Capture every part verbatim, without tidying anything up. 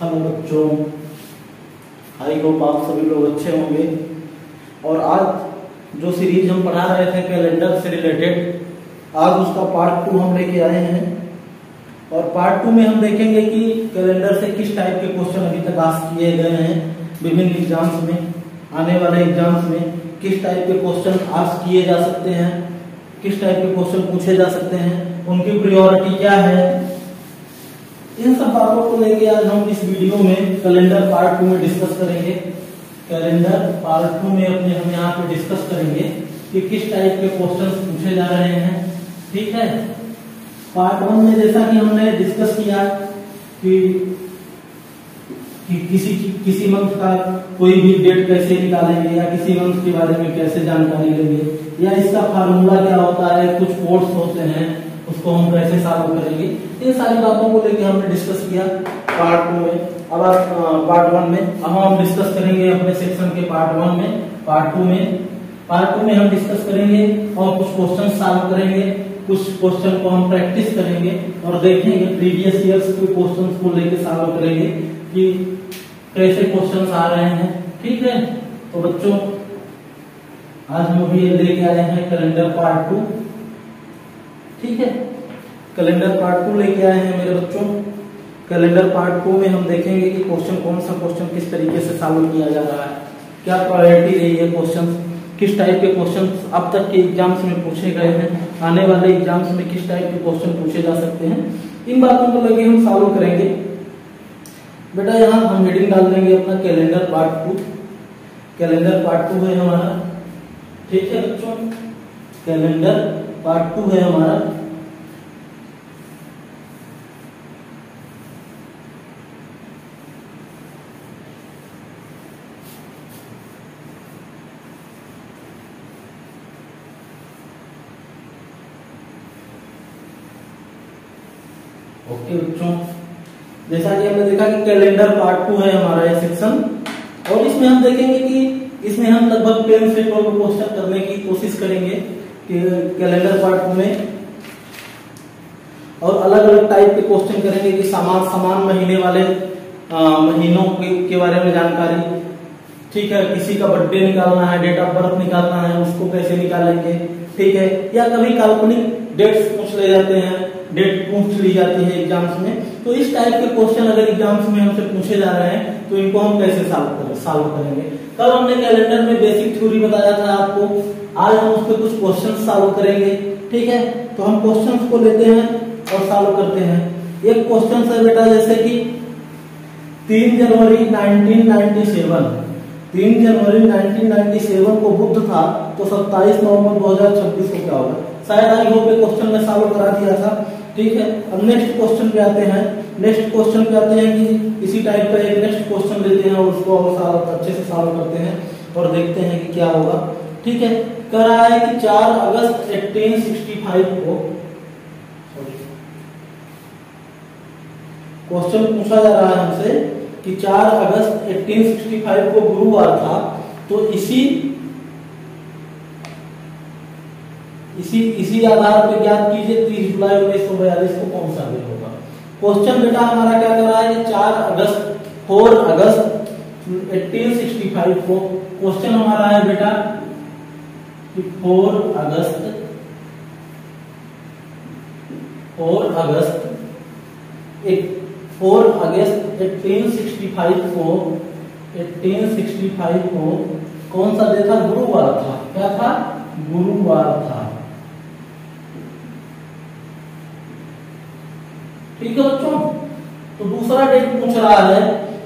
Hello बच्चों, आई hope आप सभी लोग अच्छे होंगे। और आज जो सीरीज हम पढ़ा रहे थे कैलेंडर से रिलेटेड, आज उसका पार्ट टू हम लेके आए हैं। और पार्ट टू में हम देखेंगे कि कैलेंडर से किस टाइप के क्वेश्चन अभी तक आस्क किए गए हैं विभिन्न एग्जाम्स में, आने वाले एग्जाम्स में किस टाइप के क्वेश्चन आस्क किए जा सकते हैं, किस टाइप के क्वेश्चन पूछे जा सकते हैं, उनकी प्रायोरिटी क्या है। इन सब बातों को लेके आज हम इस वीडियो में कैलेंडर पार्ट टू में डिस्कस करेंगे। कैलेंडर पार्ट टू में अपने हम यहाँ पे डिस्कस करेंगे कि किस टाइप के क्वेश्चंस पूछे जा रहे हैं, ठीक है। पार्ट वन में जैसा कि हमने डिस्कस किया कि, कि किसी कि, किसी मंथ का कोई भी डेट कैसे निकालेंगे या किसी मंथ के बारे में कैसे जानकारी लेंगे या इसका फार्मूला क्या होता है, कुछ कोर्स होते हैं उसको हम कैसे साबित करेंगे, इन सारी बातों को लेकर हमने डिस्कस किया पार्ट टू में। अब आप पार्ट वन में अब हम डिस्कस करेंगे अपने सेक्शन के पार्ट वन में पार्ट टू में पार्ट टू में हम डिस्कस करेंगे और कुछ क्वेश्चन सॉल्व करेंगे, कुछ क्वेश्चन को हम प्रैक्टिस करेंगे और देखेंगे प्रीवियस ईयर्स के क्वेश्चन को लेकर सॉल्व करेंगे कि कैसे क्वेश्चन आ रहे हैं, ठीक है। तो बच्चों, आज हम भी लेके आए हैं कैलेंडर पार्ट टू, ठीक है। कैलेंडर पार्ट टू लेके आए हैं मेरे बच्चों। कैलेंडर पार्ट टू में हम देखेंगे कि क्वेश्चन कौन सा क्वेश्चन किस तरीके से सॉल्व किया जा रहा है, क्या प्रायोरिटी रही है क्वेश्चन, किस टाइप के क्वेश्चन अब तक के एग्जाम्स में पूछे गए हैं, आने वाले एग्जाम्स में किस टाइप के क्वेश्चन पूछे जा सकते हैं, इन बातों को लेके हम सॉल्व करेंगे। बेटा, यहाँ हम हेडिंग डाल देंगे अपना calendar part two. Calendar part two है हमारा, ठीक है बच्चों। कैलेंडर पार्ट टू है हमारा, ओके बच्चों। जैसा कि हमने देखा कि कैलेंडर पार्ट टू है हमारा ये सेक्शन, और इसमें हम देखेंगे कि इसमें हम लगभग पेन से क्वेश्चन करने की कोशिश करेंगे कैलेंडर पार्ट में, और अलग अलग टाइप के क्वेश्चन करेंगे कि समान समान महीने वाले आ, महीनों के, के बारे में जानकारी, ठीक है। किसी का बर्थडे निकालना है, डेट ऑफ बर्थ निकालना है, उसको कैसे निकालेंगे, ठीक है। या कभी काल्पनिक डेट्स पूछ ले जाते हैं, डेट पूछ ली जाती है एग्जाम्स में, तो इस टाइप के क्वेश्चन अगर एग्जाम्स में हमसे पूछे जा रहे हैं तो इनको हम कैसे सॉल्व करेंगे। कल हमने कैलेंडर में बेसिक थ्योरी बताया था आपको, आज हम उस पर कुछ क्वेश्चन सॉल्व करेंगे, ठीक है। तो हम क्वेश्चन को लेते हैं और सॉल्व करते हैं। एक क्वेश्चन है बेटा जैसे कि तीन जनवरी नाइनटीन नाइनटी सेवन तीन जनवरी नाइनटीन नाइनटी सेवन को बुध था, तो सत्ताईस नवम्बर दो हजार छब्बीस को क्या होगा। शायद आई होप क्वेश्चन में सॉल्व करा दिया था, ठीक है। अब नेक्स्ट क्वेश्चन पे आते हैं। नेक्स्ट क्वेश्चन पे आते हैं कि इसी टाइप का एक नेक्स्ट क्वेश्चन लेते हैं और उसको और अच्छे से सॉल्व करते हैं और देखते हैं कि क्या होगा, ठीक है। कह रहा है कि चार अगस्त अठारह सौ पैंसठ को, क्वेश्चन पूछा जा रहा है हमसे कि चार अगस्त अठारह सौ पैंसठ को गुरुवार था, तो इसी इसी इसी आधार पर ज्ञात कीजिए तीस जुलाई उन्नीस सौ बयालीस को कौन सा दिन होगा। क्वेश्चन बेटा हमारा क्या कर रहा है कि चार अगस्त चार अगस्त अठारह सौ पैंसठ को, क्वेश्चन हमारा है बेटा कि चार अगस्त अठारह सौ पैंसठ को कौन सा दिन था, गुरुवार था। क्या था, गुरुवार था, ठीक है बच्चों। तो दूसरा डेट पूछ रहा है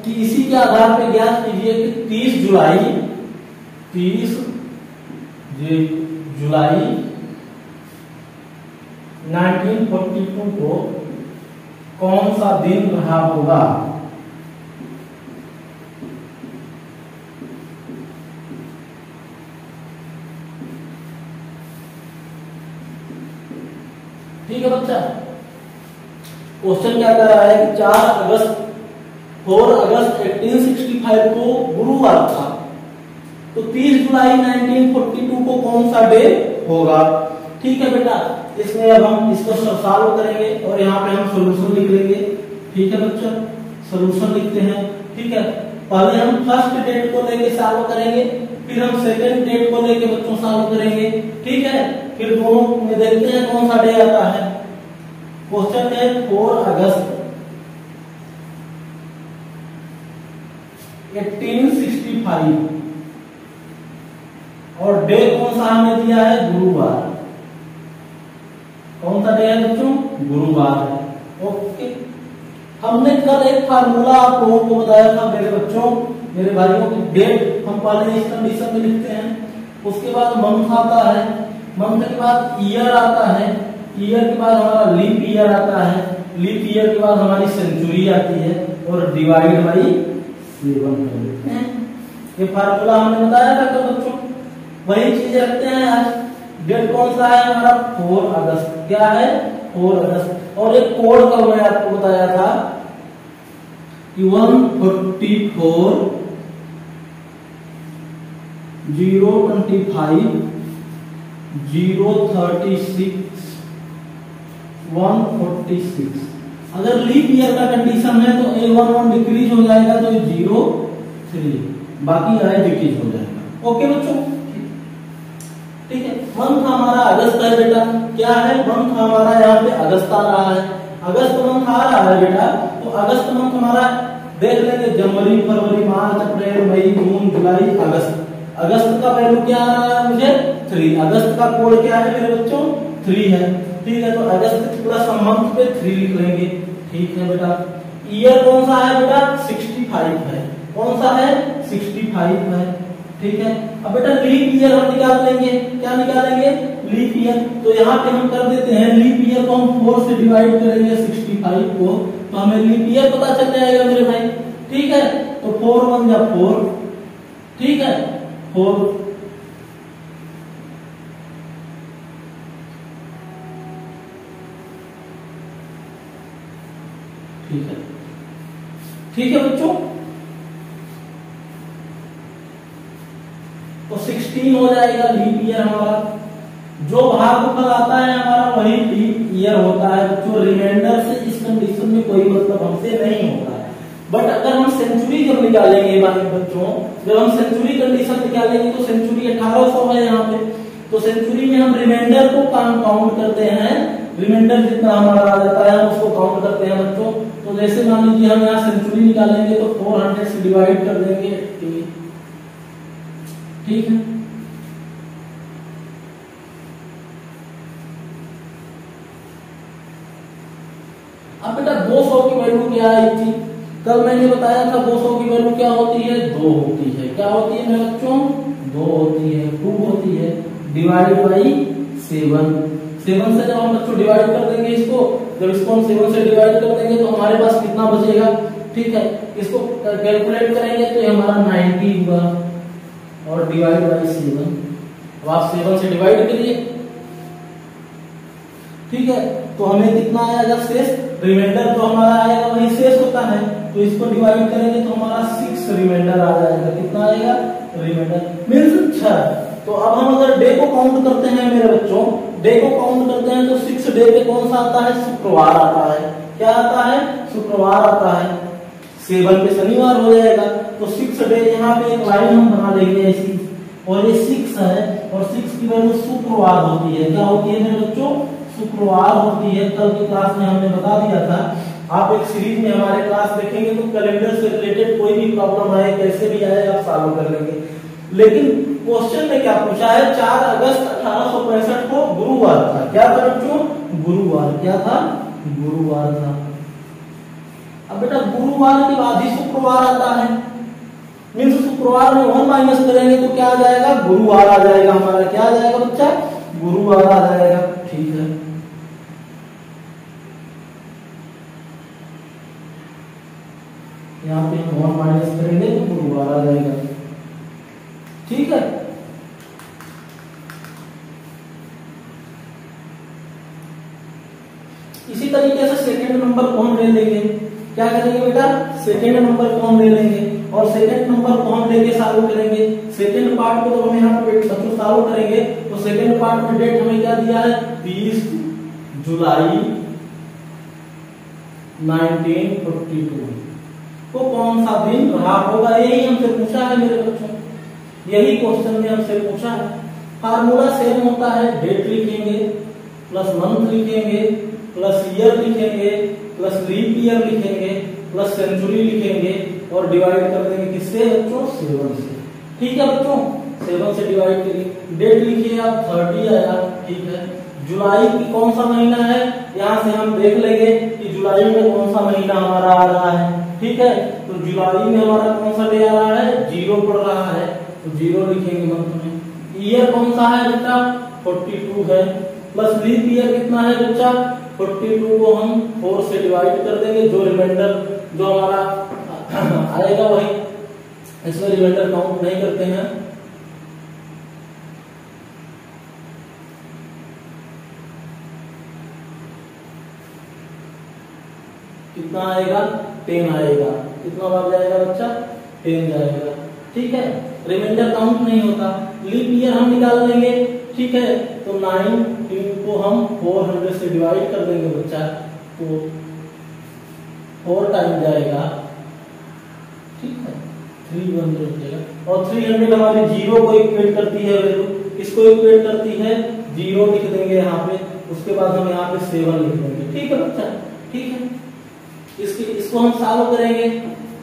कि इसी के आधार पर ज्ञात कीजिए कि तीस जुलाई नाइनटीन फोर्टी टू को कौन सा दिन रहा होगा। ठीक है बच्चा, क्वेश्चन क्या कर रहा है कि चार अगस्त चार अगस्त अठारह सौ पैंसठ को गुरुवार था, तो तीस जुलाई नाइनटीन फोर्टी टू को कौन सा डे होगा, ठीक है बेटा। इसमें अब हम इसको सॉल्व करेंगे और यहाँ पे हम सोल्यूशन लिख लेंगे, ठीक है बच्चा। सोल्यूशन लिखते हैं। ठीक है, पहले हम फर्स्ट डेट को लेके सॉल्व करेंगे, फिर हम सेकंड डेट को लेके बच्चों सॉल्व करेंगे। ठीक है, फिर दोनों में देखते हैं कौन सा डे आता है। क्वेश्चन है चार अगस्त अठारह सौ पैंसठ और डे कौन सा हमने दिया है, गुरुवार। कौन सा डे है बच्चों, गुरुवार है। ओके, हमने कल एक फार्मूला आप लोगों को बताया था मेरे बच्चों, मेरे भाइयों की डेट हम पहले इस कंडीशन में लिखते हैं, उसके बाद मंथ आता है, मंथ के बाद ईयर आता है, ईयर के बाद हमारा लीप ईयर आता है, लीप ईयर के बाद हमारी सेंचुरी आती है और डिवाइड हमारी हैं। ये फार्मूला हमने बताया था कल बच्चों, वही चीज रखते हैं आज। डेट कौन सा है हमारा, चार अगस्त। क्या है, चार अगस्त। और एक कोड का मैंने आपको बताया था कि one four four zero two five zero three six one four six. अगर लीप ईयर का कंडीशन है तो ए वन वन डिक्रीज हो जाएगा तो जीरो थ्री, बाकी आए डिक्रीज हो जाएगा। ओके बच्चों, ठीक है। मंथ हमारा अगस्त है बेटा, क्या है मंथ हमारा, यहाँ पे अगस्त आ रहा है, अगस्त मंथ आ रहा है बेटा, तो अगस्त मंथ हमारा देख लेंगे, जनवरी, फरवरी, मार्च, अप्रैल, मई, जून, जुलाई, अगस्त। अगस्त का वैल्यू क्या आ रहा है मुझे, थ्री। अगस्त का कोड क्या है मेरे बच्चों, थ्री है। ठीक है, तो अगस्त प्लस मंथ पे थ्री लिख लेंगे। ठीक है बेटा, ईयर कौन सा है बेटा, पैंसठ है। कौन सा है, पैंसठ है। ठीक है, अब बेटा लीप ईयर हम निकाल लेंगे। क्या निकालेंगे, लीप ईयर। तो यहाँ पे हम कर देते हैं लीप ईयर को हम फोर से डिवाइड करेंगे पैंसठ को, तो हमें लीप ईयर पता चल जाएगा मेरे भाई। ठीक है, तो फोर वन या फोर, ठीक है, फोर ठीक है। ठीक है बच्चों, तो सोलह हो जाएगा लीप ईयर हमारा। जो भागफल आता है हमारा वही लीप ईयर होता है बच्चों। रिमाइंडर से इस कंडीशन में कोई मतलब हमसे नहीं होता है। बट अगर हम सेंचुरी जब निकालेंगे बच्चों, जब हम सेंचुरी कंडीशन निकालेंगे तो सेंचुरी अठारह सौ है यहाँ पे, तो सेंचुरी में हम रिमाइंडर को काउंट करते हैं। रिमाइंडर जितना हमारा आ जाता है हम उसको काउंट करते हैं बच्चों। तो जैसे मान लीजिए हम यहाँ सेंचुरी निकालेंगे तो चार सौ से डिवाइड कर देंगे। ठीक है, अब बेटा दो सौ की वैल्यू क्या आई थी, कल मैंने बताया था दो सौ की वैल्यू क्या होती है, दो होती है। क्या होती है मेरे बच्चों, दो होती है, टू होती है, डिवाइड बाई सेवन। सेवन से जब हम बच्चों डिवाइड कर देंगे इसको, जब इसको हम सेवन से डिवाइड कर देंगे तो हमारे पास कितना बचेगा। ठीक है, इसको कैलकुलेट करेंगे तो ये हमारा नब्बे हुआ और डिवाइड बाई सेवन। अब आप सेवन से डिवाइड करिए। ठीक है, तो हमें कितना आएगा शेष, रिमाइंडर तो हमारा आएगा वही शेष होता है, तो इसको डिवाइड करेंगे तो हमारा सिक्स रिमाइंडर आ जाएगा। कितना आएगा रिमाइंडर, मीन्स छह। तो अब हम अगर डे को काउंट करते हैं मेरे बच्चों, डे को काउंट करते हैं तो सिक्स डे पे कौन सा आता है, शुक्रवार आता है। क्या आता है, शुक्रवार आता है। सेवन पे शनिवार हो जाएगा, तो सिक्स डे यहाँ पे एक लाइन हम बना लेंगे ऐसी, और ये सिक्स है और सिक्स की वैल्यू शुक्रवार होती है। क्या होती है मेरे बच्चों, शुक्रवार होती है। कल की क्लास में हमने बता दिया था, आप एक सीरीज में हमारे क्लास देखेंगे तो कैलेंडर से रिलेटेड कोई भी प्रॉब्लम आए, कैसे भी आए, आप सॉल्व कर लेंगे। लेकिन क्वेश्चन में क्या पूछा है, चार अगस्त अठारह सौ पैंसठ को गुरुवार था। क्या था बच्चों, गुरुवार। क्या था, गुरुवार था। अब बेटा गुरुवार के बाद ही शुक्रवार आता है, मींस शुक्रवार में वन माइनस करेंगे तो क्या आ जाएगा, गुरुवार आ जाएगा हमारा। क्या आ जाएगा बच्चा, गुरुवार आ जाएगा। ठीक है, यहाँ पे वन माइनस करेंगे तो गुरुवार आ जाएगा। ठीक है, इसी तरीके से सेकंड नंबर को हम ले लेंगे। क्या करेंगे बेटा, सेकंड नंबर को हम ले लेंगे और सेकंड नंबर को हम लेके सॉल्व करेंगे। सेकंड पार्ट को तो हम यहाँ पे बच्चों सॉल्व करेंगे, तो सेकंड पार्ट में डेट हमें क्या दिया है, तीस जुलाई नाइनटीन फोर्टी टू। को कौन सा दिन रहा होगा, यही हमसे पूछा है मेरे बच्चों, यही क्वेश्चन में हमसे पूछा है। फार्मूला सेम होता है, डेट लिखेंगे प्लस मंथ लिखेंगे प्लस ईयर लिखेंगे प्लस लीप ईयर लिखेंगे प्लस सेंचुरी लिखेंगे और डिवाइड कर देंगे किससे बच्चों, सेवन से। ठीक है बच्चों, सेवन से डिवाइड करिए। डेट लिखिए आप, थर्टी आया, ठीक है। जुलाई की कौन सा महीना है, यहाँ से हम देख लेंगे कि जुलाई में कौन सा महीना हमारा आ रहा है। ठीक है, तो जुलाई में हमारा कौन सा डे आ रहा है, जीरो पड़ रहा है, तो जीरो लिखेंगे मंथ में। ईयर कौन सा है बेटा, फोर्टी टू है। प्लस लीप ईयर कितना है बच्चा, फोर्टी टू को हम फोर से डिवाइड कर देंगे, जो रिमाइंडर जो हमारा आएगा वही, इसमें रिमाइंडर काउंट नहीं करते हैं। कितना आएगा, टेन आएगा। कितना बार जाएगा बच्चा, टेन जाएगा। ठीक है, रिमाइंडर काउंट नहीं होता। लीप ईयर हम निकाल लेंगे, ठीक है। तो नाइन को हम फोर हंड्रेड से डिवाइड कर देंगे बच्चा, तो फोर टाइम जाएगा। ठीक है, थ्री वन जाएगा और थ्री हंड्रेड हमारे जीरो को इक्वेट करती है वैल्यू, इसको इक्वेट करती है, जीरो लिख देंगे यहाँ पे, उसके बाद हम यहाँ पे सेवन लिख देंगे। ठीक है बच्चा, ठीक है, इसकी इसको हम सॉल्व करेंगे।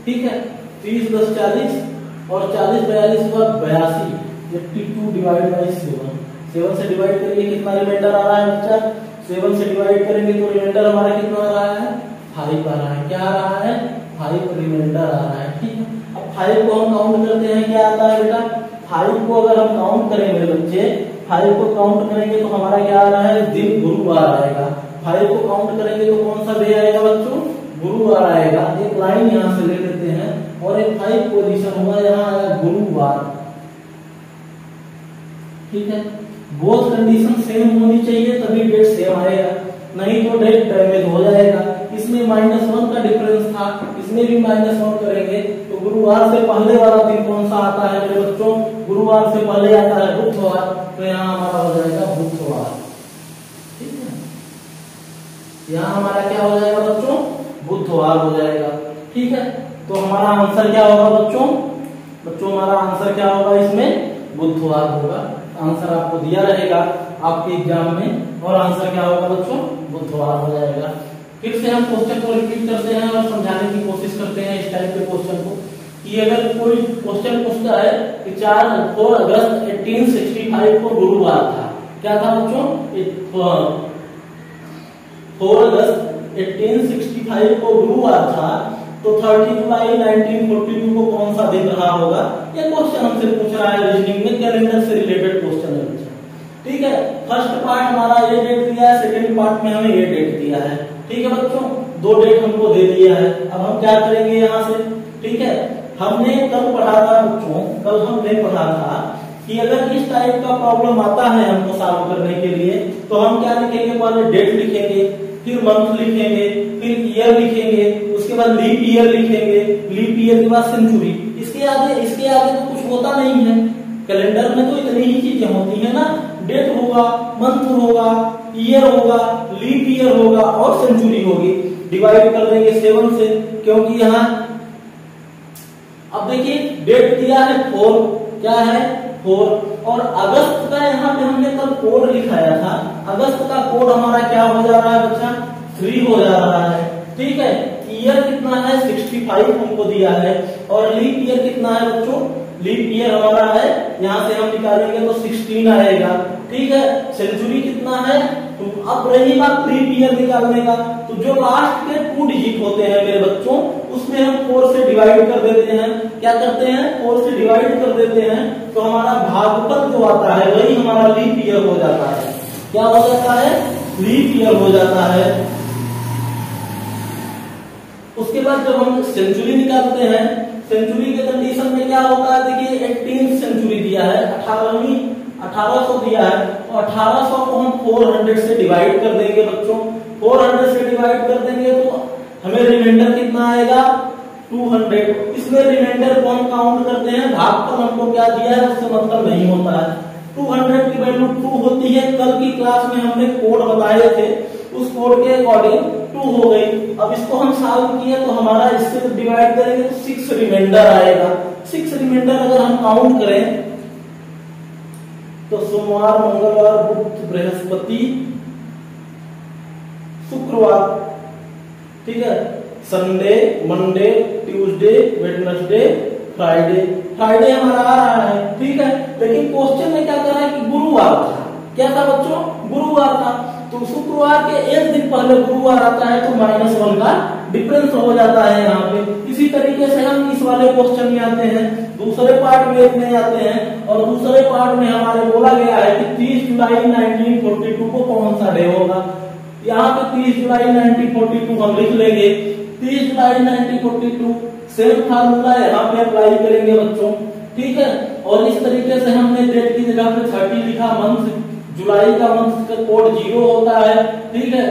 ठीक है, तीस प्लस चालीस और चालीस बयालीस के बाद बयासी, जबकि two divide by seven, seven से डिवाइड करेंगे कितना रिमाइंडर आ रहा है बच्चा, सेवन से डिवाइड करेंगे तो रिमाइंडर हमारा कितना आ रहा है, फाइव आ रहा है। क्या आ रहा है, फाइव रिमाइंडर आ रहा है। ठीक है, अब फाइव को हम काउंट करते हैं, क्या आता है बेटा, फाइव को अगर हम काउंट करेंगे बच्चे, फाइव को काउंट करेंगे तो हमारा क्या आ रहा है, दिन गुरुवार आएगा। फाइव को काउंट करेंगे तो कौन सा डे आएगा बच्चों, गुरुवार आएगा। एक लाइन यहाँ से ले लेते हैं और एक फाइव पोजीशन होगा, यहाँ आया गुरुवार। ठीक है, बोथ कंडीशन सेम होनी चाहिए तभी डेट सेम आएगा, नहीं तो डेट डैमेज हो जाएगा। इसमें माइनस वन का डिफरेंस था, इसमें भी माइनस वन करेंगे तो गुरुवार से पहले वाला दिन कौन सा आता है मेरे बच्चों, गुरुवार से पहले आता है बुधवार, तो यहाँ हमारा हो जाएगा बुधवार। ठीक है, यहाँ हमारा क्या हो जाएगा बच्चों, बुधवार हो जाएगा। ठीक है, तो हमारा आंसर क्या होगा बच्चों, बच्चों हमारा आंसर क्या होगा, इसमें बुधवार होगा। आंसर आपको दिया रहेगा आपके एग्जाम में, और आंसर क्या होगा बच्चों, बुधवार हो जाएगा। फिर से हम क्वेश्चन को रिपीट करते हैं और समझाने की कोशिश करते हैं इस टाइप के क्वेश्चन को, कि अगर कोई क्वेश्चन पूछता है कि चार four August eighteen sixty five को गुरुवार था, क्या था बच्चों, फोर अगस्त अठारह सौ पैंसठ को गुरुवार था, तो तीस जुलाई उन्नीस सौ बयालीस को कौन सा दिन रहा होगा, ये क्वेश्चन हमसे पूछ रहा है। रीजनिंग में कैलेंडर से रिलेटेड क्वेश्चन है। ठीक है, फर्स्ट पार्ट हमारा ये डेट दिया है, सेकंड पार्ट में हमें ये डेट दिया है। ठीक है बच्चों, दो डेट हमको दे दिया है, अब हम क्या करेंगे यहाँ से। ठीक है, हमने कल पढ़ा था बच्चों, कल हमने पढ़ा था कि अगर इस टाइप का प्रॉब्लम आता है हमको सॉल्व करने के लिए, तो हम क्या लिखेंगे, पहले डेट लिखेंगे, फिर मंथ लिखेंगे, फिर ईयर लिखेंगे, उसके बाद लीप ईयर लिखेंगे, लीप ईयर के बाद सेंचुरी। इसके आगे इसके आगे तो कुछ होता नहीं है कैलेंडर में, तो इतनी ही चीजें होती है ना, डेट होगा, मंथ होगा, ईयर होगा, लीप ईयर होगा और सेंचुरी होगी। डिवाइड कर देंगे सेवन से, क्योंकि यहाँ अब देखिए डेट दिया है फोर, क्या है फोर, और अगस्त का यहाँ पे हमने कल कोड लिखाया था, अगस्त का कोड हमारा क्या हो जा रहा है बच्चा, थ्री हो जा रहा है। ठीक है, ईयर कितना है, सिक्सटी फाइव हमको दिया है, और लीप ईयर कितना है बच्चों, लीप ईयर हमारा है, यहाँ से हम निकालेंगे तो सिक्सटीन आएगा। ठीक है, सेंचुरी कितना है, तो अब रही बात लीप ईयर निकालने का, तो जो लास्ट के टू डिजिट होते हैं मेरे बच्चों, उसमें हम फोर से डिवाइड कर देते हैं। क्या करते हैं, फोर से डिवाइड कर देते हैं, तो हमारा भागफल जो आता है वही हमारा लीप ईयर हो जाता है। क्या हो जाता है, लीप ईयर हो जाता है। उसके बाद जब हम सेंचुरी निकालते हैं, सेंचुरी के कंडीशन में क्या होता है, देखिए एटीन सेंचुरी दिया है, अठारहवीं अठारह सौ दिया है, तो अठारह सौ को हम फोर हंड्रेड से डिवाइड कर देंगे बच्चों, फोर हंड्रेड से डिवाइड कर देंगे तो हमें रिमाइंडर कितना आएगा, टू हंड्रेड। इसमें रिमाइंडर को हम काउंट करते हैं, भागफल हमको क्या दिया है उससे मतलब नहीं होता है। टू हंड्रेड की वैल्यू टू होती है, कल की क्लास में हमने कोड बताए थे, उस कोड के अकॉर्डिंग टू हो गई। अब इसको हम सॉल्व किए तो हमारा इससे तो डिवाइड करेंगे तो सिक्स रिमाइंडर आएगा। सिक्स रिमाइंडर अगर हम काउंट करें तो सोमवार, मंगलवार, बुध, बृहस्पति, शुक्रवार, ठीक है, Sunday, Monday, Tuesday, Wednesday, Friday, Friday हमारा आ रहा है, ठीक है। लेकिन क्वेश्चन में क्या कर रहा है कि गुरुवार था, क्या था बच्चों? गुरुवार था। तो शुक्रवार के एक दिन पहले गुरुवार आता है तो माइनस वन का डिफरेंस हो जाता है यहाँ पे। इसी तरीके से हम इस वाले क्वेश्चन में आते हैं, दूसरे पार्ट में इतने आते हैं। और दूसरे पार्ट में हमारे बोला गया है कि तीस जुलाई उन्नीस सौ बयालीस को कौन सा डे होगा। यहाँ पे तीस जुलाई उन्नीस सौ बयालीस हम लिख लेंगे। तीस जुलाई उन्नीस सौ बयालीस सेम फार्मूला यहाँ पे अप्लाई करेंगे बच्चों, ठीक है। और इस तरीके से हमने डेट की जगह पे थर्टी लिखा, मंथ जुलाई का मंथ का कोड जीरो होता है, ठीक है।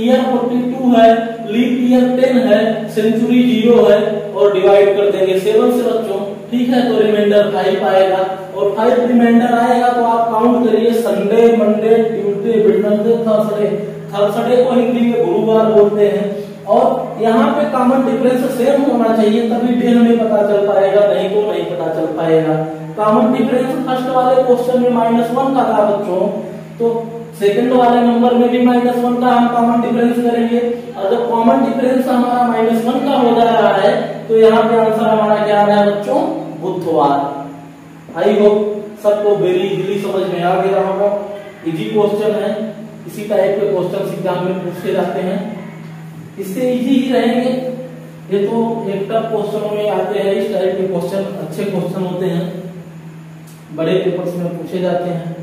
ईयर बयालीस है, लीप ईयर दस है, सेंचुरी जीरो है और डिवाइड कर देंगे सेवन से बच्चों, ठीक है। तो रिमाइंडर फाइव आएगा और फाइव रिमाइंडर आएगा तो आप काउंट करिए Sunday, Monday, Tuesday, Wednesday, Thursday. Thursday को हिंदी में गुरुवार बोलते हैं। और यहाँ पे कॉमन डिफरेंस सेम होना चाहिए तभी डे हमें पता चल पाएगा, नहीं तो नहीं पता चल पाएगा। कॉमन डिफरेंस फर्स्ट वाले क्वेश्चन में माइनस वन का था बच्चों, तो सेकंड वाले नंबर में भी माइनस वन का हम कॉमन डिफरेंस करेंगे। और जब कॉमन डिफरेंस हमारा माइनस वन का हो जा रहा है तो यहाँ पे आंसर हमारा क्या आ रहा है बच्चों? बुधवार। आई होप सबको वेरी इजीली समझ में आ गया होगा। इजी क्वेश्चन है, इसी टाइप के क्वेश्चन एग्जाम में पूछे जाते हैं, इससे इजी ही रहेंगे। ये तो एक टफ क्वेश्चन में आते हैं, इस टाइप के क्वेश्चन अच्छे क्वेश्चन होते हैं, बड़े पेपर्स में पूछे जाते हैं।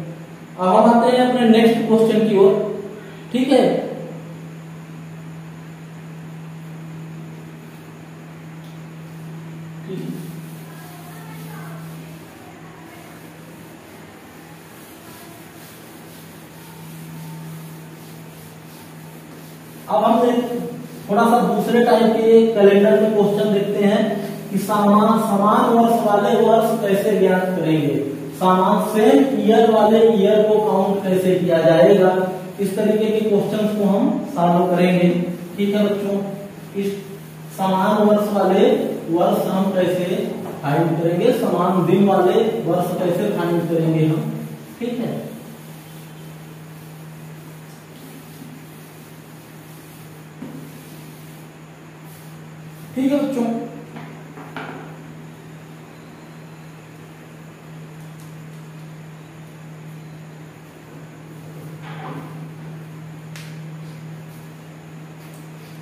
अब हम आते हैं अपने नेक्स्ट क्वेश्चन की ओर, ठीक है। अब हम थोड़ा सा दूसरे टाइप के कैलेंडर में क्वेश्चन देखते हैं कि समान समान वर्ष वाले वर्ष कैसे ज्ञात करेंगे, समान सेम ईयर वाले ईयर को काउंट कैसे किया जाएगा। इस तरीके के क्वेश्चंस को हम सॉल्व करेंगे, ठीक है बच्चों। इस समान वर्ष वाले वर्ष हम कैसे फाइंड करेंगे, समान दिन वाले वर्ष कैसे फाइंड करेंगे हम, ठीक है। ठीक है बच्चों,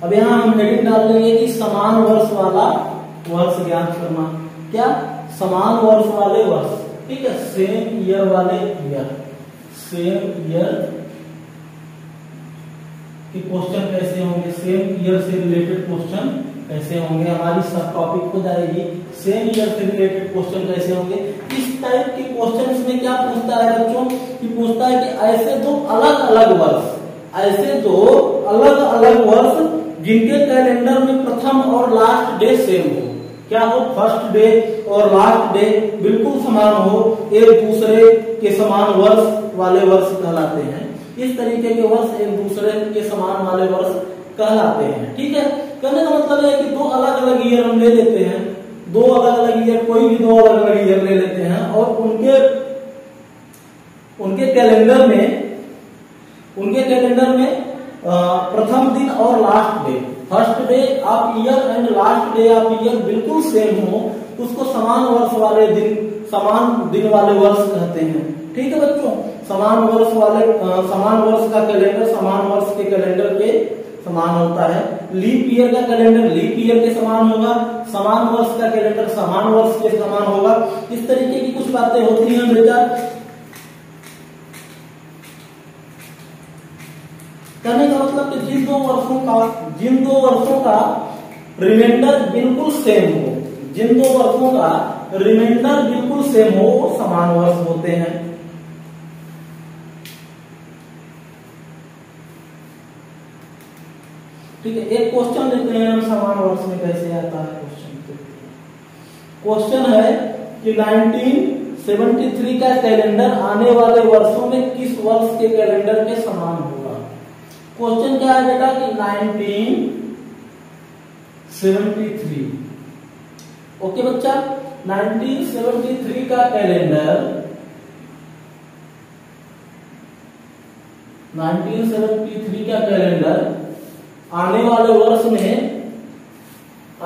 अब यहाँ हम हेडिंग डाल देंगे कि समान वर्ष वाला वर्ष ज्ञात करना, क्या समान वर्ष वाले वर्ष, ठीक है, सेम ईयर वाले ईयर, सेम ईयर के क्वेश्चन कैसे होंगे, सेम ईयर से रिलेटेड क्वेश्चन कैसे होंगे। हमारी सब टॉपिक हो जाएगी सेम ईयर से रिलेटेड क्वेश्चन कैसे होंगे। इस टाइप के क्वेश्चन में क्या पूछता है बच्चों कि पूछता है कि ऐसे दो अलग अलग वर्ष, ऐसे दो अलग अलग वर्ष जिनके कैलेंडर में प्रथम और लास्ट डे सेम हो, क्या हो, फर्स्ट डे और लास्ट डे बिल्कुल समान हो, एक दूसरे के समान वर्ष वाले वर्ष कहलाते हैं। इस तरीके के वर्ष एक दूसरे के समान वाले वर्ष कहलाते हैं, ठीक है। कहने का मतलब है कि दो अलग अलग ईयर हम ले लेते हैं, दो अलग अलग ईयर, कोई भी दो अलग अलग ईयर ले लेते हैं और उनके उनके कैलेंडर में उनके कैलेंडर में प्रथम दिन और लास्ट डे, फर्स्ट डे आप ईयर एंड लास्ट डे आप ईयर बिल्कुल सेम हो, उसको समान वर्ष वाले दिन, समान दिन वाले वर्ष कहते हैं, ठीक है बच्चों। समान वर्ष वाले आ, समान वर्ष का कैलेंडर समान वर्ष के कैलेंडर के समान होता है। लीप ईयर का कैलेंडर लीप ईयर के समान होगा, समान वर्ष का कैलेंडर समान वर्ष के समान होगा। इस तरीके की कुछ बातें होती हैं बेटा। कहने का मतलब कि जिन दो वर्षों का जिन दो वर्षों का रिमाइंडर बिल्कुल सेम हो, जिन दो वर्षों का रिमाइंडर बिल्कुल सेम हो, समान वर्ष होते हैं। ठीक है, एक क्वेश्चन देखते हैं हम समान वर्ष में कैसे आता है। क्वेश्चन क्वेश्चन है कि उन्नीस सौ तिहत्तर का कैलेंडर आने वाले वर्षों में किस वर्ष के कैलेंडर के समान होगा, क्वेश्चन क्या है बेटा कि नाइनटीन सेवेंटी थ्री। ओके बच्चा, नाइनटीन सेवेंटी थ्री का कैलेंडर नाइनटीन सेवेंटी थ्री का कैलेंडर आने वाले वर्ष में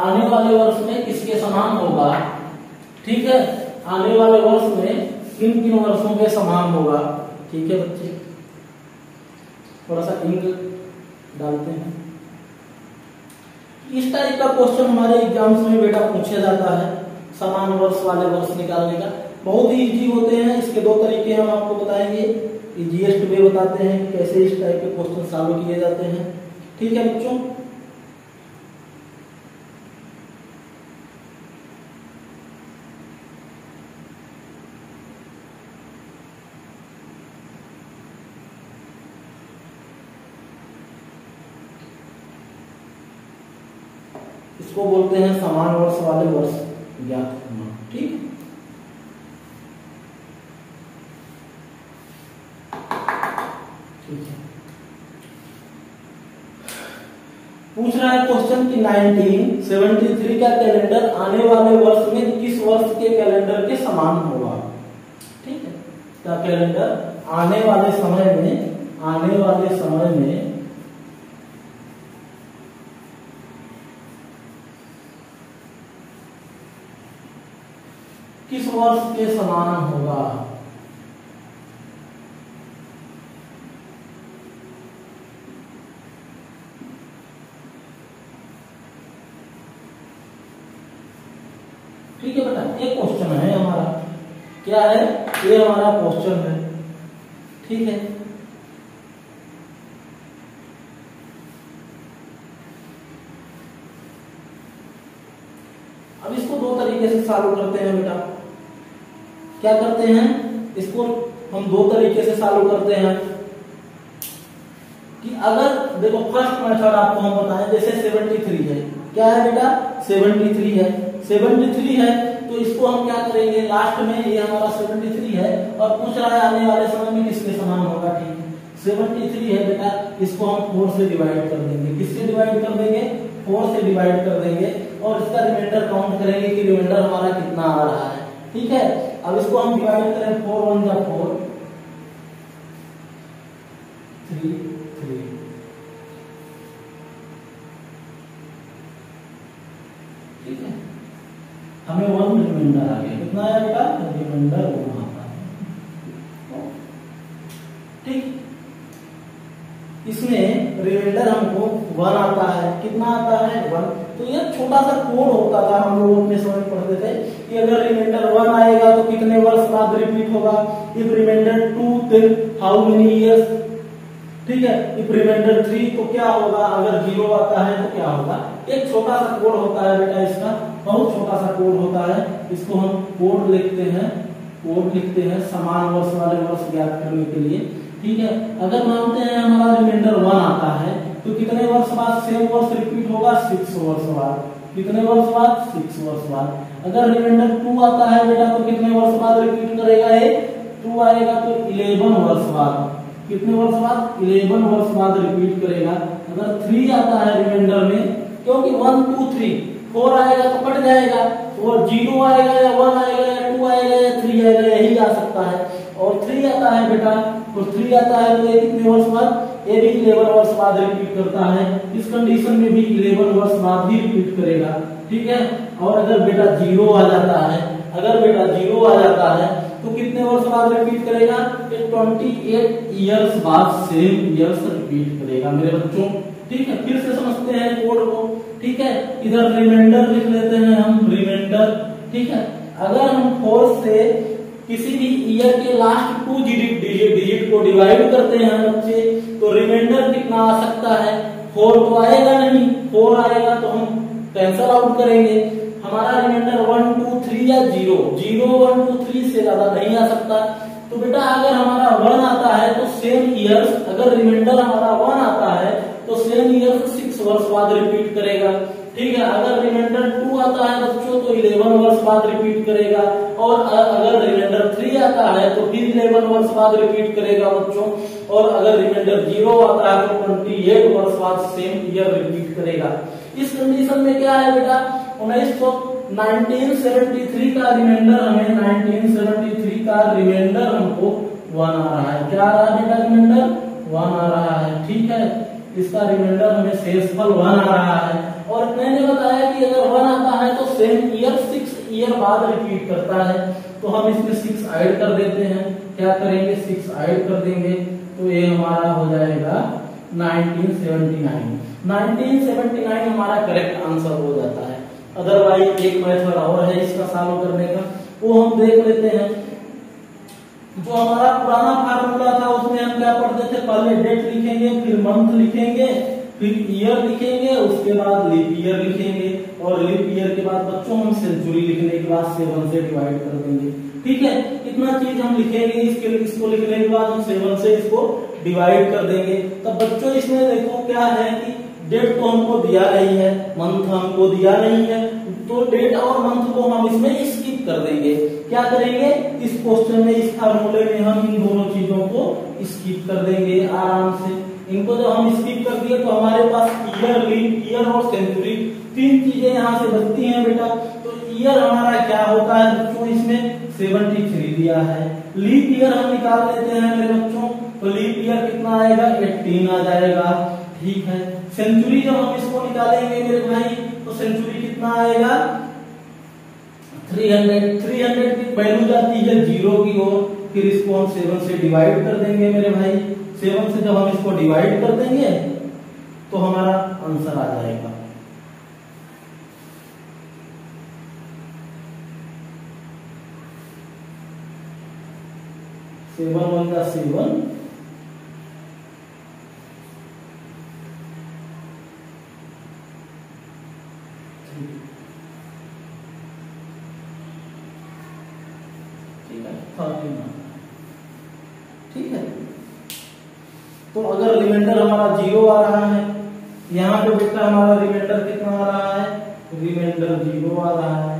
आने वाले वर्ष में इसके समान होगा। ठीक है, आने वाले वर्ष में किन किन वर्षों के समान होगा। ठीक है बच्चे, थोड़ा सा इंक डालते हैं। इस टाइप का क्वेश्चन हमारे एग्जाम्स में बेटा पूछा जाता है, समान वर्ष वाले वर्ष निकालने का। बहुत ही इजी होते हैं, इसके दो तरीके हम आपको बताएंगे, इजीएस्ट वे बताते हैं कैसे इस टाइप के क्वेश्चन सॉल्व किए जाते हैं। ठीक है बच्चों, इसको बोलते हैं समान वर्ष वाले वर्ष ज्ञात होना। ठीक है, पूछ रहा है क्वेश्चन कि नाइनटीन सेवेंटी थ्री का कैलेंडर आने वाले वर्ष में किस वर्ष के कैलेंडर के समान होगा। ठीक है, क्या कैलेंडर आने वाले समय में आने वाले समय में किस वर्ष के समान होगा। ठीक है बेटा, ये क्वेश्चन है हमारा, क्या है ये हमारा क्वेश्चन है। ठीक है, अब इसको दो तरीके से सॉल्व करते हैं बेटा। क्या करते हैं, इसको हम दो तरीके से सॉल्व करते हैं कि अगर देखो फर्स्ट मेथड आपको हम बताएं, जैसे सेवेंटी थ्री है, क्या है बेटा सेवेंटी थ्री है, सेवेंटी थ्री है तो इसको हम क्या करेंगे लास्ट में, ये हमारा सेवेंटी थ्री है और पूछ रहा है आने वाले समय में किसके समान होगा। ठीक है, सेवेंटी थ्री है बेटा, इसको हम फोर से डिवाइड कर देंगे। किससे डिवाइड कर देंगे, फोर से डिवाइड कर देंगे और इसका रिमाइंडर काउंट करेंगे कि रिमाइंडर हमारा कितना आ रहा है। ठीक है, अब इसको हम डिवाइड करें, फोर वन या फोर, थ्री थ्री, ठीक है, हमें वन रिमाइंडर आ गया। कितना आया बेटा, रिमाइंडर वन आता है। ठीक, इसमें रिमाइंडर हमको वन आता है, कितना आता है वन। तो ये छोटा सा कोड होता था, हम लोग अपने समय पढ़ते थे कि अगर रिमाइंडर वन आएगा तो कितने वर्ष बाद रिपीट होगा। If remainder two then how many years. ठीक है, इफ रिमाइंडर थ्री तो क्या होगा, अगर जीरो आता है तो क्या होगा। एक छोटा सा कोड होता है बेटा, इसका बहुत छोटा सा कोड होता है, इसको हम कोड लिखते हैं, कोड लिखते हैं समान वर्ष वाले वर्ष ज्ञात करने के लिए। ठीक है, अगर मानते हैं हमारा रिमाइंडर वन आता है तो कितने वर्ष बाद सेम वर्ष रिपीट होगा, सिक्स वर्ष बाद। कितने वर्ष बाद, सिक्स वर्ष बाद। अगर रिमाइंडर टू आता है बेटा तो कितने वर्ष बाद रिपीट करेगा ये, टू आएगा तो इलेवन वर्ष बाद। कितने वर्ष बाद, इलेवन वर्ष बाद रिपीट करेगा। अगर थ्री आता है रिमाइंडर में, क्योंकि वन टू थ्री, फोर आएगा तो कट जाएगा, और जीरो आएगा या वन आएगा या टू आएगा या थ्री आएगा, यही आ सकता है। और थ्री आता है बेटा, तो थ्री आता है तो ये कितने वर्ष बाद, ये भी इलेवन वर्ष बाद रिपीट करता है। इस कंडीशन में भी इलेवन वर्ष बाद ही रिपीट करेगा। ठीक है, और अगर बेटा जीरो आ जाता है, अगर बेटा जीरो आ जाता है तो कितने वर्ष बाद रिपीट करेगा, ट्वेंटी एट ईयर्स बाद सेम ईयर्स रिपीट करेगा मेरे बच्चों। ठीक है, फिर से समझते हैं कोड को। ठीक है, इधर रिमाइंडर लिख लेते हैं हम, रिमाइंडर। ठीक है, अगर हम फोर से किसी भी ईयर के लास्ट टू डिजिट डिजिट को डिवाइड करते हैं बच्चे, तो रिमाइंडर कितना आ सकता है, फोर तो आएगा नहीं, फोर आएगा तो हम कैंसल आउट करेंगे। हमारा रिमाइंडर वन टू थ्री या zero, zero one two three से ज्यादा नहीं आ सकता। तो बेटा अगर हमारा वन आता है तो सेम ईयर्स, अगर रिमाइंडर हमारा वन आता है तो सेम ईयर्स सिक्स वर्ष बाद रिपीट करेगा। ठीक है। अगर रिमाइंडर टू आता है बच्चों तो इलेवन वर्ष बाद रिपीट करेगा, और अगर रिमाइंडर थ्री आता है तो भी इलेवन वर्ष बाद रिपीट करेगा बच्चों, और अगर रिमाइंडर जीरो आता है तो अट्ठाईस वर्ष बाद सेम ईयर रिपीट करेगा। इस कंडीशन में क्या है बेटा, उन्नीस सौ नाइनटीन सेवेंटी थ्री का रिमाइंडर हमें नाइनटीन सेवेंटी थ्री का रिमाइंडर हमको वन आ रहा है, क्या आ रहा है बेटा, रिमाइंडर वन आ रहा है, ठीक है। इसका रिमाइंडर हमें शेषफल वन आ रहा है, और मैंने बताया कि अगर वन आता है तो सेम ईयर सिक्स ईयर बाद रिपीट करता है, तो हम इसमें सिक्स ऐड कर देते हैं, क्या करेंगे सिक्स ऐड कर देंगे, तो ये हमारा हो जाएगा nineteen seventy nine. Nineteen seventy nine हमारा करेक्ट आंसर हो जाता है। अदरवाइज एक मैथड और है इसका सॉल्व करने का, वो हम देख लेते हैं। जो हमारा पुराना फार्मूला था उसमें हम क्या पढ़ते थे, पहले डेट लिखेंगे, फिर मंथ लिखेंगे, फिर ईयर लिखेंगे, उसके बाद लीप ईयर लिखेंगे, और लीप ईयर के बाद बच्चों हम सेंचुरी लिखने के बाद सेवन से डिवाइड कर देंगे, ठीक है। इतना चीज हम लिखेंगे, इसके इसको लिखने के बाद हम सेवन से इसको डिवाइड कर देंगे। तब बच्चों इसमें देखो क्या है कि डेट तो हमको दिया नहीं है, मंथ हमको दिया नहीं है, तो डेट और मंथ को हम इसमें स्किप कर देंगे, क्या करेंगे इस क्वेश्चन में, इस फार्मूले में हम इन दोनों चीजों को स्किप कर देंगे आराम से। इनको जब हम स्किप कर दिए तो हमारे पास ईयर, लीप ईयर और सेंचुरी तीन चीजें यहाँ से बचती हैं बेटा। तो ईयर हमारा क्या होता है बच्चों, इसमें सेवेंटी थ्री दिया है। लीप ईयर हम निकाल लेते हैं मेरे बच्चों, तो लीप ईयर कितना आएगा, एट्टीन आ जाएगा, ठीक है। सेंचुरी जब हम इसको निकालेंगे मेरे भाई तो सेंचुरी कितना आएगा, तीन सौ तीन सौ की वैल्यू जाती है जीरो की ओर, फिर इसको हम सेवन से डिवाइड कर देंगे मेरे भाई। सेवन से जब हम इसको डिवाइड कर देंगे तो हमारा आंसर आ जाएगा, सेवन वन का सेवन, ठीक है। तो अगर रिमाइंडर हमारा जीरो आ रहा है, यहाँ पे बेटा हमारा रिमाइंडर कितना आ रहा है, रिमाइंडर जीरो आ रहा है,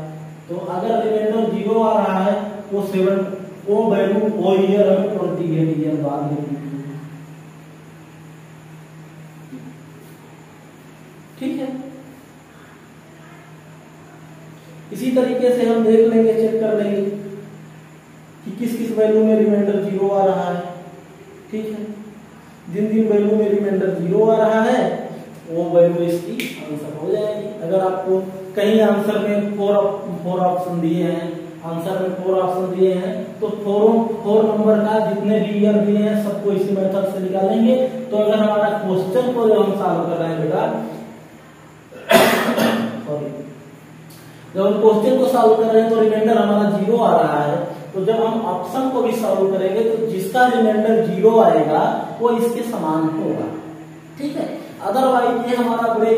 तो अगर रिमाइंडर जीरो आ रहा है वो सेवन वो वैल्यू वो ईयर हमें ट्वेंटी एट ईयर बाद लेनी है, ठीक है। इसी तरीके से हम देख लेंगे, चेक कर लेंगे कि किस किस वैल्यू में रिमाइंडर जीरो आ रहा है, ठीक है। जिन जिन वैल्यू में रिमाइंडर जीरो आ रहा है वो वैल्यू इसकी आंसर हो जाएगी। अगर आपको कहीं आंसर में फोर फोर ऑप्शन दिए हैं, आंसर में फोर ऑप्शन दिए हैं, तो फोरों फोर नंबर का जितने भी ईयर दिए हैं सबको इसी मेथड से निकालेंगे। तो अगर हमारा क्वेश्चन को जब हम सॉल्व कर रहे हैं बेटा सॉरी जब हम क्वेश्चन को सॉल्व कर रहे हैं तो रिमाइंडर हमारा जीरो आ रहा है, तो जब हम ऑप्शन को भी सॉल्व करेंगे तो जिसका रिमाइंडर जीरो आएगा वो इसके समान होगा, ठीक है। अदरवाइज ये हमारा बड़े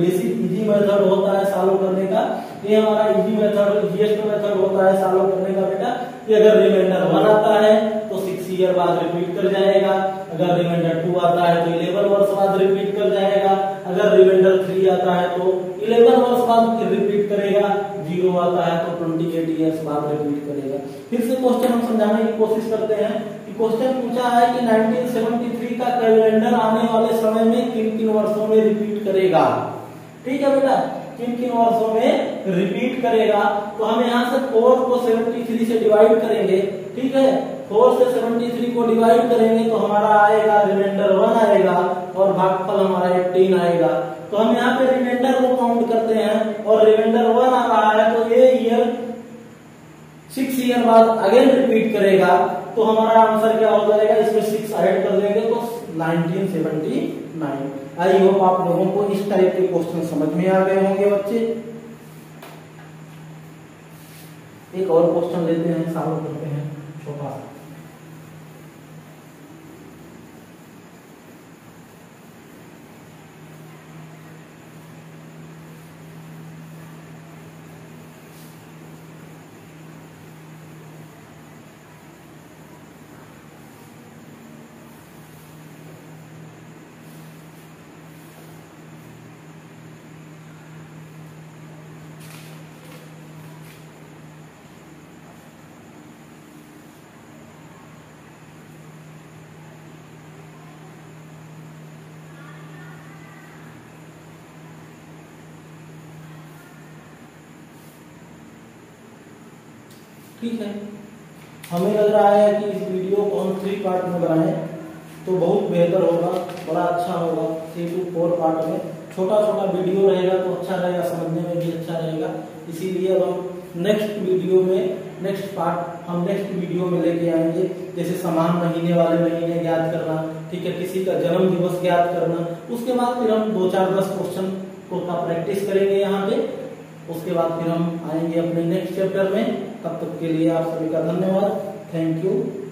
बेसिक इजी मेथड होता है सॉल्व करने का, ये हमारा इजी मेथड इजीएस्ट मेथड होता है सॉल्व करने का बेटा। कि अगर रिमाइंडर वन आता है तो सिक्स ईयर बाद रिपीट कर जाएगा, अगर रिमाइंडर टू आता है तो इलेवन वर्ष बाद रिपीट कर जाएगा, अगर रिमाइंडर थ्री आता है तो इलेवन वर्ष बाद रिपीट करेगा, जीरो आता है तो अट्ठाईस इयर्स बाद रिपीट करेगा। फिर से क्वेश्चन हम समझाने की कोशिश करते हैं कि क्वेश्चन पूछा है कि नाइनटीन सेवेंटी थ्री का कैलेंडर आने वाले समय में किन किन वर्षों में रिपीट करेगा, ठीक है बेटा, किन किन वर्षों में रिपीट करेगा। तो हम यहाँ से फोर को सेवेंटी थ्री से डिवाइड करेंगे, ठीक है। फोर से सेवेंटी थ्री को डिवाइड करेंगे तो हमारा आएगा रिमाइंडर वन आएगा और भागफल हमारा अठारह आएगा। तो हम यहाँ पे रिमाइंडर को काउंट करते हैं और रिमाइंडर वन आ रहा है तो ये ईयर सिक्स ईयर बाद अगेन रिपीट करेगा, तो हमारा आंसर क्या हो जाएगा, इसमें सिक्स ऐड कर देंगे तो nineteen seventy nine. I hope आप लोगों को इस टाइप के क्वेश्चन समझ में आ गए होंगे बच्चे। एक और क्वेश्चन लेते हैं, सॉल्व करते हैं छोटा सा। ठीक है। हमें लग रहा है कि इस वीडियो को हम थ्री पार्ट में बनाएं तो बहुत बेहतर होगा, बड़ा अच्छा होगा। थ्री टू फोर पार्ट में छोटा छोटा वीडियो रहेगा तो अच्छा रहेगा, समझने में भी अच्छा रहेगा। इसीलिए अब हम नेक्स्ट वीडियो में नेक्स्ट पार्ट हम नेक्स्ट वीडियो में लेके आएंगे, जैसे समान महीने वाले महीने ज्ञात करना, ठीक है, किसी का जन्म दिवस ज्ञात करना। उसके बाद फिर हम दो चार दस क्वेश्चन को का प्रैक्टिस करेंगे यहाँ पे। उसके बाद फिर हम आएंगे अपने नेक्स्ट चैप्टर में। तब तक के लिए आप सभी का धन्यवाद। Thank you.